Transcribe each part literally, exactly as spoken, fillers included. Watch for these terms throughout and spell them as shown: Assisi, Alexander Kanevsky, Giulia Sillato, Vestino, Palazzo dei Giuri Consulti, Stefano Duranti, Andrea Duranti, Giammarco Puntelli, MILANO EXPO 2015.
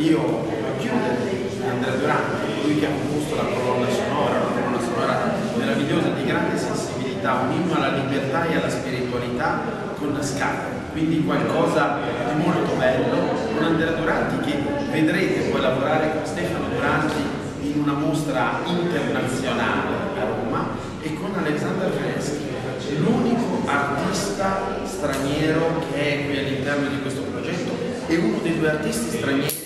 Io voglio chiudere Andrea Duranti, lui che ha composto la colonna sonora, una colonna sonora meravigliosa di grande sensibilità, un inno alla libertà e alla spiritualità con la scala, quindi qualcosa di molto bello, con Andrea Duranti che vedrete poi lavorare con Stefano Duranti in una mostra internazionale a Roma, e con Alexander Kanevsky, l'unico artista straniero che è qui all'interno di questo progetto, e uno dei due artisti stranieri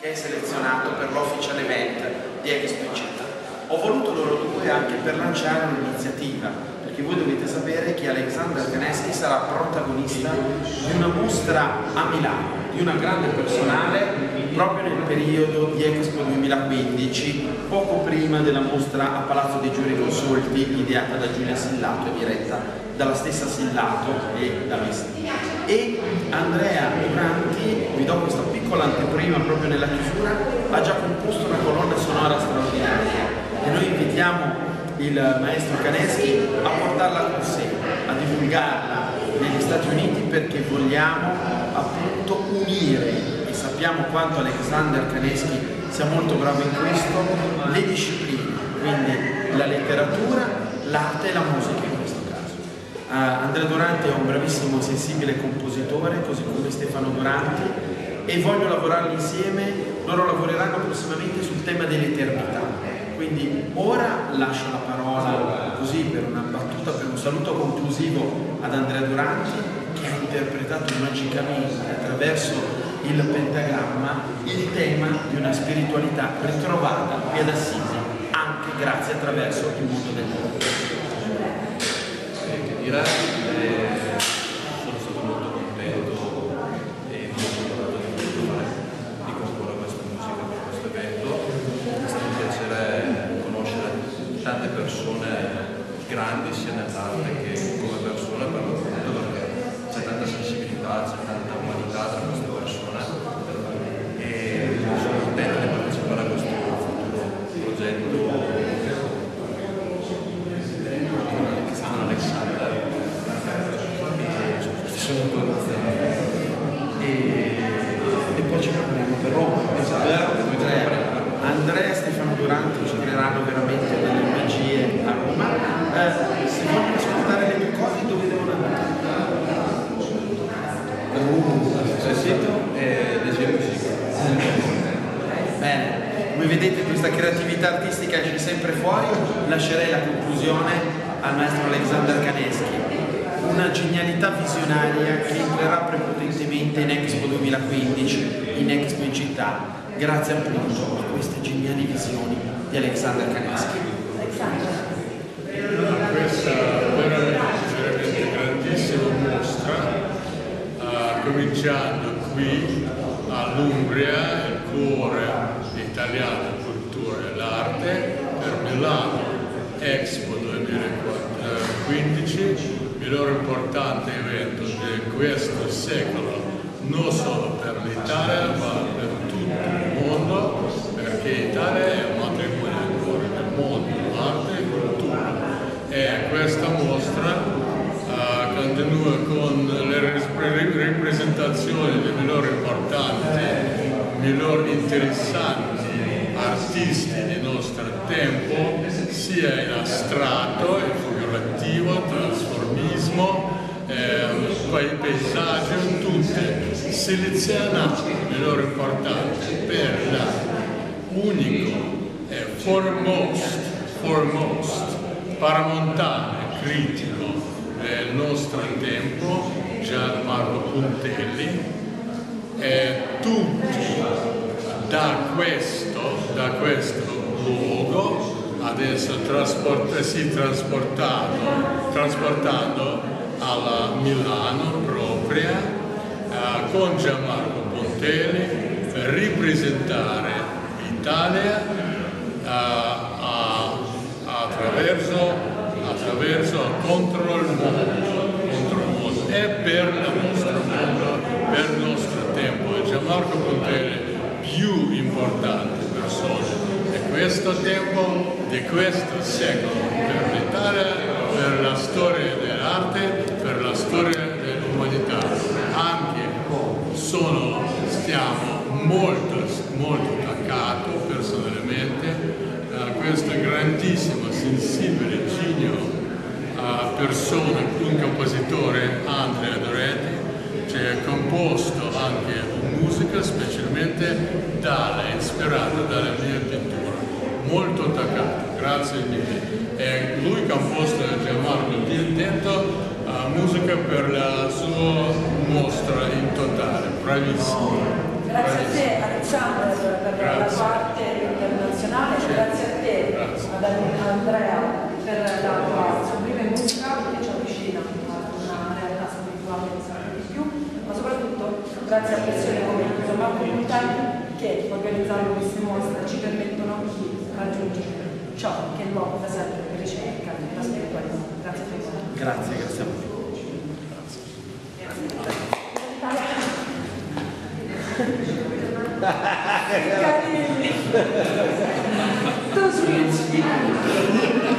che è selezionato per l'official event di Expo in città. Ho voluto loro due anche per lanciare un'iniziativa, perché voi dovete sapere che Alexander Kanevsky sarà protagonista di una mostra a Milano, di una grande personale, proprio nel periodo di Expo duemilaquindici, poco prima della mostra a Palazzo dei Giuri Consulti, ideata da Giulia Sillato e diretta dalla stessa Sillato e da Vestino. E Andrea Duranti, vi do questa piccola anteprima proprio nella chiusura, ha già composto una colonna sonora straordinaria e noi invitiamo il maestro Kanevsky a portarla con sé, a divulgarla negli Stati Uniti, perché vogliamo appunto unire, e sappiamo quanto Alexander Kanevsky sia molto bravo in questo, le discipline, quindi la letteratura, l'arte e la musica in questo caso. Uh, Andrea Duranti è un bravissimo, sensibile compositore, così come Stefano Duranti, e voglio lavorare insieme. Loro lavoreranno prossimamente sul tema dell'eternità, quindi ora lascio la parola così per una battuta, per un saluto conclusivo ad Andrea Duranti, che ha interpretato magicamente attraverso il pentagramma il tema di una spiritualità ritrovata qui ad Assisi, anche grazie attraverso il mondo del mondo. Eh, grazie, eh, sono stato molto contento e molto onorato di, di comporre questa musica per questo evento. È stato un piacere conoscere tante persone grandi sia nell'arte che come persone, per l'appunto, perché c'è tanta sensibilità, c'è tanta umanità tra queste persone. E sono contento di partecipare a questo progetto con Alexander, e sono contento. E, e poi ci parleremo per Roma, Andrea e Stefano Duranti ci creeranno veramente delle magie a Roma. Eh, se vogliono ascoltare le due cose, dove devono andare? Bene, come vedete questa creatività artistica esce sempre fuori. Lascerei la conclusione al maestro Alexander Kanevsky, una genialità visionaria che entrerà prepotentemente in Expo duemilaquindici, in Expo in città, grazie appunto a queste geniali visioni di Alexander Kanevsky. Questa veramente grandissima mostra, uh, cominciando qui all'Umbria, il cuore italiano, cultura e l'arte, per Milano Expo duemilaquindici, il miglior importante evento di questo secolo, non solo per l'Italia ma per tutto il mondo, perché l'Italia è un matrimonio del cuore del mondo, l'arte e cultura, e questa mostra continua con le rappresentazioni dei migliori importanti, migliori interessanti artisti del nostro tempo, sia in astratto, in figurativo, trasformismo, eh, paesaggio, tutti selezionati i migliori importanti per l'unico, eh, foremost, foremost, paramontane, critico del nostro tempo, Giammarco Puntelli, e tutti da questo, da questo luogo adesso trasporta, si trasportano, trasportando alla Milano propria, eh, con Giammarco Puntelli, per ripresentare l'Italia eh, a, attraverso attraverso contro il mondo, contro il mondo e per il nostro mondo, per il nostro tempo. E Giammarco Puntelli è più importante persona di questo tempo, di questo secolo, per l'Italia, per la storia dell'arte, per la storia dell'umanità. Anche sono, stiamo molto molto attaccato personalmente a questa grandissima, sensibile, genio persona, un compositore, Andrea Duranti, che ha composto anche musica specialmente dalla, ispirata dalla mia pittura, molto attaccata, grazie a lui. E lui ha composto, Giammarco detto, musica per la sua mostra in totale, bravissimo. Grazie a te Alexander per grazie. La parte internazionale, sì. Grazie a te, grazie. Ad Andrea per la tua sublime musica che ci avvicina ad una realtà spirituale sempre di più, ma soprattutto grazie a persone come Giammarco Puntelli che organizzando queste mostre ci permettono di raggiungere ciò che l'uomo da sempre ricerca nella spiritualità. Grazie a te. Grazie, grazie a voi. Those are